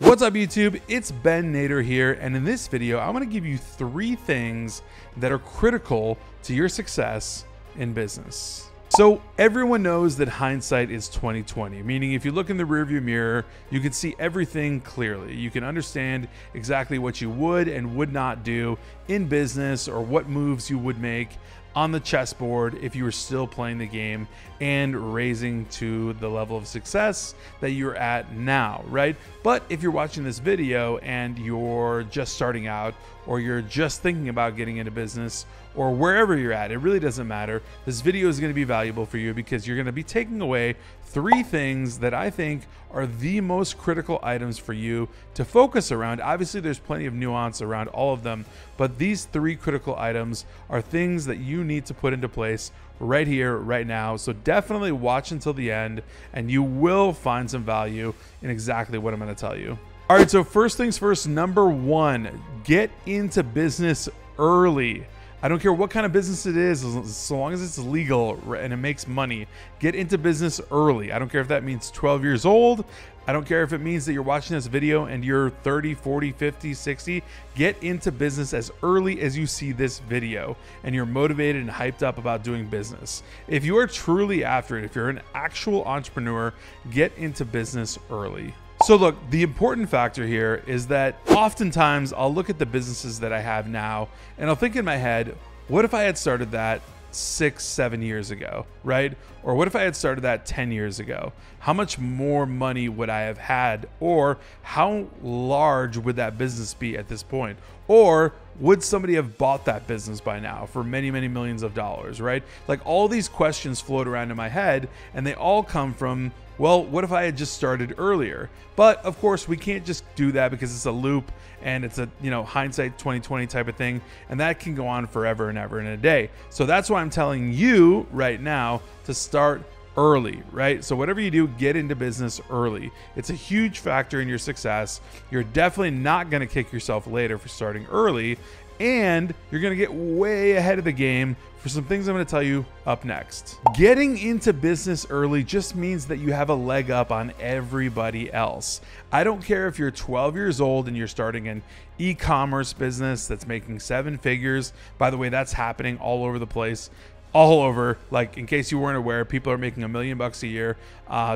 What's up YouTube, it's Ben Nader here, and in this video I want to give you 3 things that are critical to your success in business. So everyone knows that hindsight is 20/20, meaning if you look in the rearview mirror, you can see everything clearly. You can understand exactly what you would and would not do in business, or what moves you would make on the chessboard if you were still playing the game and raising to the level of success that you're at now, right? But if you're watching this video and you're just starting out, or you're just thinking about getting into business, or wherever you're at, it really doesn't matter. This video is going to be valuable for you because you're going to be taking away 3 things that I think are the most critical items for you to focus around. Obviously, there's plenty of nuance around all of them, but these 3 critical items are things that you need to put into place right here, right now. So definitely watch until the end, and you will find some value in exactly what I'm going to tell you. All right, so first things first, number 1, get into business early. I don't care what kind of business it is, so long as it's legal and it makes money. Get into business early. I don't care if that means 12 years old. I don't care if it means that you're watching this video and you're 30, 40, 50, 60. Get into business as early as you see this video and you're motivated and hyped up about doing business. If you are truly after it, if you're an actual entrepreneur, get into business early. So look, the important factor here is that oftentimes I'll look at the businesses that I have now and I'll think in my head, what if I had started that 6, 7 years ago, right? Or what if I had started that 10 years ago? How much more money would I have had? Or how large would that business be at this point? Or would somebody have bought that business by now for many, many millions of dollars, right? Like all these questions float around in my head and they all come from, well, what if I had just started earlier? But of course we can't just do that because it's a loop and it's a, you know, hindsight 20/20 type of thing, and that can go on forever and ever and a day. So that's why I'm telling you right now to start early, right? So whatever you do, get into business early. It's a huge factor in your success. You're definitely not going to kick yourself later for starting early, and you're going to get way ahead of the game for some things I'm going to tell you up next. Getting into business early just means that you have a leg up on everybody else. I don't care if you're 12 years old and you're starting an e-commerce business that's making 7 figures. By the way, that's happening all over the place. All over, like in case you weren't aware, people are making $1 million a year,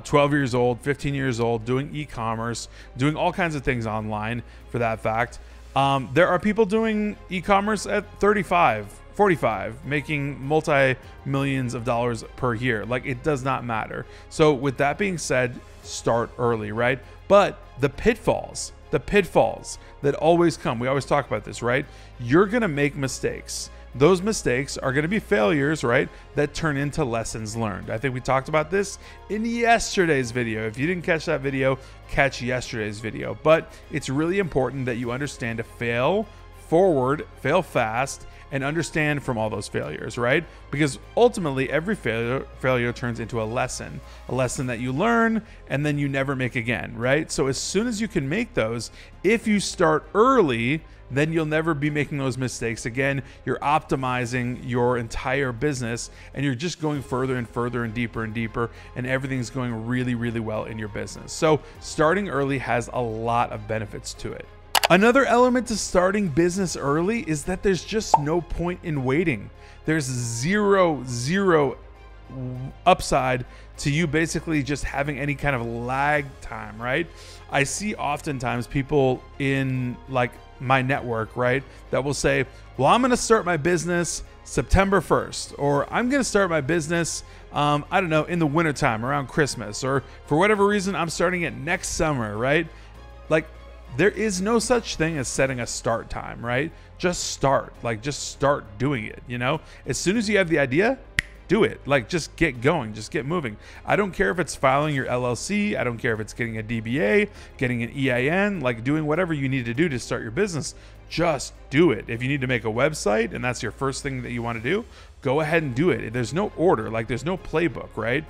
12 years old, 15 years old, doing e-commerce, doing all kinds of things online for that fact. There are people doing e-commerce at 35, 45, making multi-millions of dollars per year. Like it does not matter. So with that being said, start early, right? But the pitfalls that always come, we always talk about this, right? You're gonna make mistakes. Those mistakes are going to be failures, right? That turn into lessons learned. I think we talked about this in yesterday's video. If you didn't catch that video, catch yesterday's video. But it's really important that you understand to fail forward, fail fast, and understand from all those failures, right? Because ultimately every failure turns into a lesson that you learn and then you never make again, right? So as soon as you can make those, if you start early, then you'll never be making those mistakes again. You're optimizing your entire business and you're just going further and further and deeper and deeper, and everything's going really, really well in your business. So starting early has a lot of benefits to it. Another element to starting business early is that there's just no point in waiting. There's zero upside to you basically just having any kind of lag time, right? I see oftentimes people in like my network, right, that will say, well, I'm going to start my business September 1st, or I'm going to start my business, I don't know, in the wintertime around Christmas, or for whatever reason, I'm starting it next summer, right? Like, there is no such thing as setting a start time, right? Just start, like just start doing it, you know? As soon as you have the idea, do it. Like just get going, just get moving. I don't care if it's filing your LLC. I don't care if it's getting a DBA, getting an EIN, like doing whatever you need to do to start your business. Just do it. If you need to make a website and that's your first thing that you want to do, go ahead and do it. There's no order, like there's no playbook, right?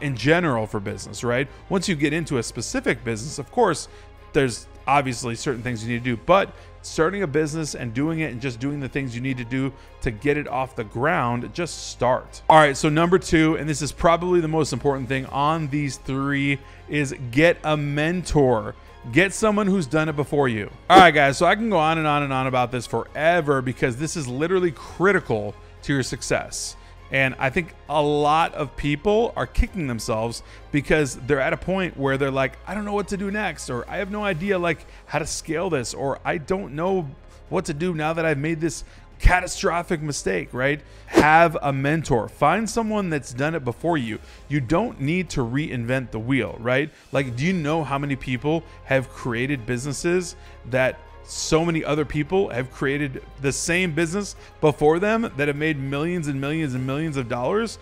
In general for business, right? Once you get into a specific business, of course, there's obviously certain things you need to do, but starting a business and doing it and just doing the things you need to do to get it off the ground, just start. All right, so number 2, and this is probably the most important thing on these 3, is get a mentor. Get someone who's done it before you. All right, guys, so I can go on and on and on about this forever because this is literally critical to your success. And I think a lot of people are kicking themselves because they're at a point where they're like, I don't know what to do next, or I have no idea like how to scale this, or I don't know what to do now that I've made this catastrophic mistake, right? Have a mentor. Find someone that's done it before you. You don't need to reinvent the wheel, right? Like, do you know how many people have created businesses that so many other people have created the same business before them that have made millions and millions and millions of dollars?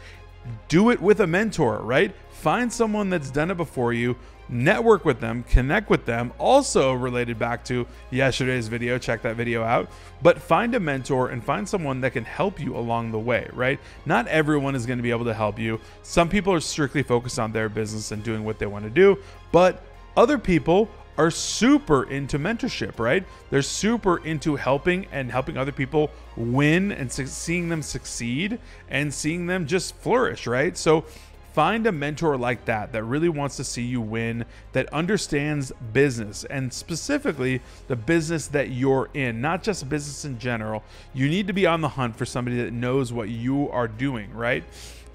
Do it with a mentor, right? Find someone that's done it before you, network with them, connect with them. Also related back to yesterday's video, check that video out, but find a mentor and find someone that can help you along the way, right? Not everyone is going to be able to help you. Some people are strictly focused on their business and doing what they want to do, but other people are super into mentorship, right? They're super into helping other people win and seeing them succeed and seeing them just flourish, right? So find a mentor like that, that really wants to see you win, that understands business and specifically the business that you're in, not just business in general. You need to be on the hunt for somebody that knows what you are doing, right?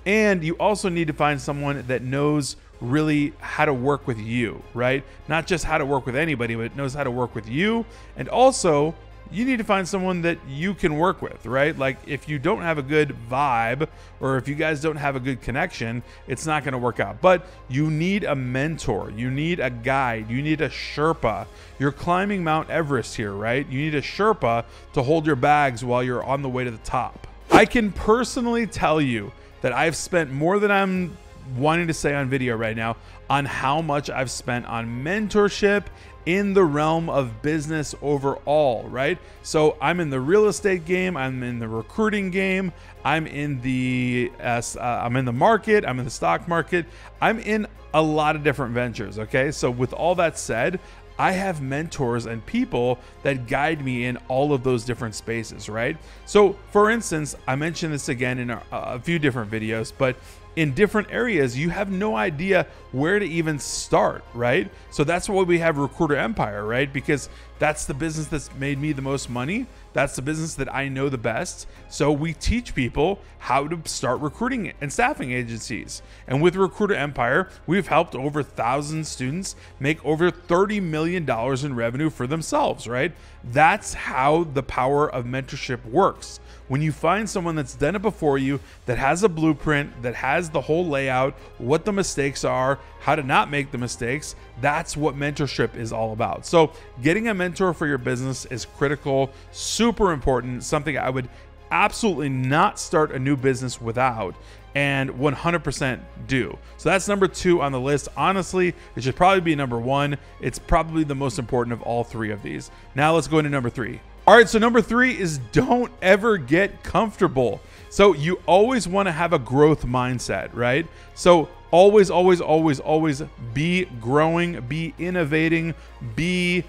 And you also need to find someone that knows really how to work with you, right? Not just how to work with anybody, but knows how to work with you. And also, you need to find someone that you can work with, right? Like, if you don't have a good vibe, or if you guys don't have a good connection, it's not going to work out. But you need a mentor, you need a guide, you need a Sherpa. You're climbing Mount Everest here, right? You need a Sherpa to hold your bags while you're on the way to the top. I can personally tell you that I've spent more than I'm wanting to say on video right now on how much I've spent on mentorship in the realm of business overall, right? So I'm in the real estate game, I'm in the recruiting game, I'm in the market, I'm in the stock market, I'm in a lot of different ventures, okay? So with all that said, I have mentors and people that guide me in all of those different spaces, right? So for instance, I mentioned this again in a few different videos, but in different areas, you have no idea where to even start, right? So that's why we have Recruiter Empire, right? Because that's the business that's made me the most money. That's the business that I know the best. So we teach people how to start recruiting and staffing agencies. And with Recruiter Empire, we've helped over 1,000 students make over $30 million in revenue for themselves, right? That's how the power of mentorship works. When you find someone that's done it before you, that has a blueprint, that has the whole layout, what the mistakes are, how to not make the mistakes, that's what mentorship is all about. So getting a mentor for your business is critical, super important, something I would absolutely not start a new business without, and 100% do. So that's number two on the list. Honestly, it should probably be number one. It's probably the most important of all three of these. Now let's go into number three. All right, so number three is don't ever get comfortable. So you always want to have a growth mindset, right? So always, always, always, always be growing, be innovating, be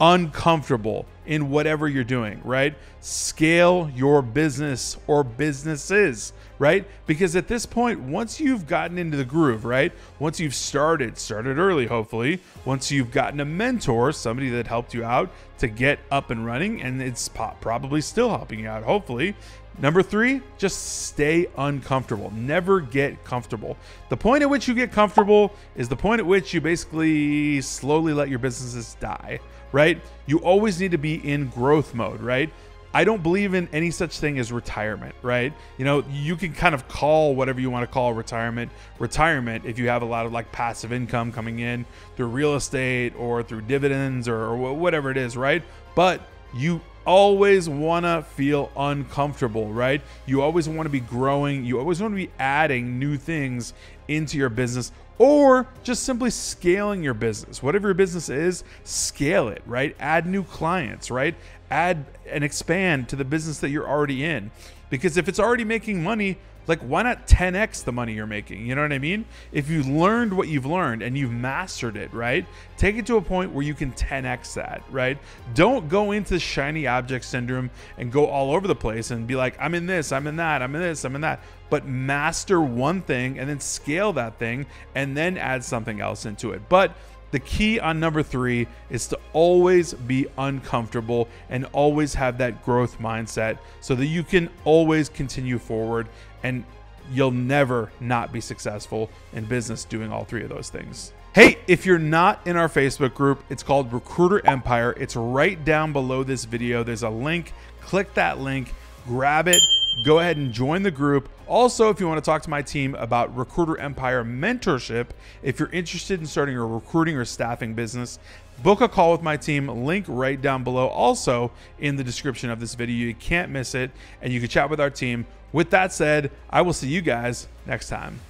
uncomfortable in whatever you're doing, right? Scale your business or businesses, right? Because at this point, once you've gotten into the groove, right? Once you've started early, hopefully, once you've gotten a mentor, somebody that helped you out to get up and running, and it's probably still helping you out, hopefully. Number three, just stay uncomfortable. Never get comfortable. The point at which you get comfortable is the point at which you basically slowly let your businesses die, right? You always need to be in growth mode, right? I don't believe in any such thing as retirement, right? You know, you can kind of call whatever you want to call retirement if you have a lot of like passive income coming in through real estate or through dividends or whatever it is, right? But you always want to feel uncomfortable, right? You always want to be growing. You always want to be adding new things into your business, or just simply scaling your business. Whatever your business is, scale it, right? Add new clients, right? Add and expand to the business that you're already in. Because if it's already making money, like, why not 10x the money you're making? You know what I mean? If you learned what you've learned and you've mastered it, right? Take it to a point where you can 10x that, right? Don't go into shiny object syndrome and go all over the place and be like, I'm in this, I'm in that, I'm in this, I'm in that. But master one thing and then scale that thing and then add something else into it. But The key on number 3 is to always be uncomfortable and always have that growth mindset so that you can always continue forward, and you'll never not be successful in business doing all 3 of those things. Hey, if you're not in our Facebook group, it's called Recruiter Empire. It's right down below this video. There's a link. Click that link, grab it, go ahead and join the group. Also, if you want to talk to my team about Recruiter Empire mentorship, if you're interested in starting a recruiting or staffing business, book a call with my team, link right down below, also in the description of this video. You can't miss it, and you can chat with our team. With that said, I will see you guys next time.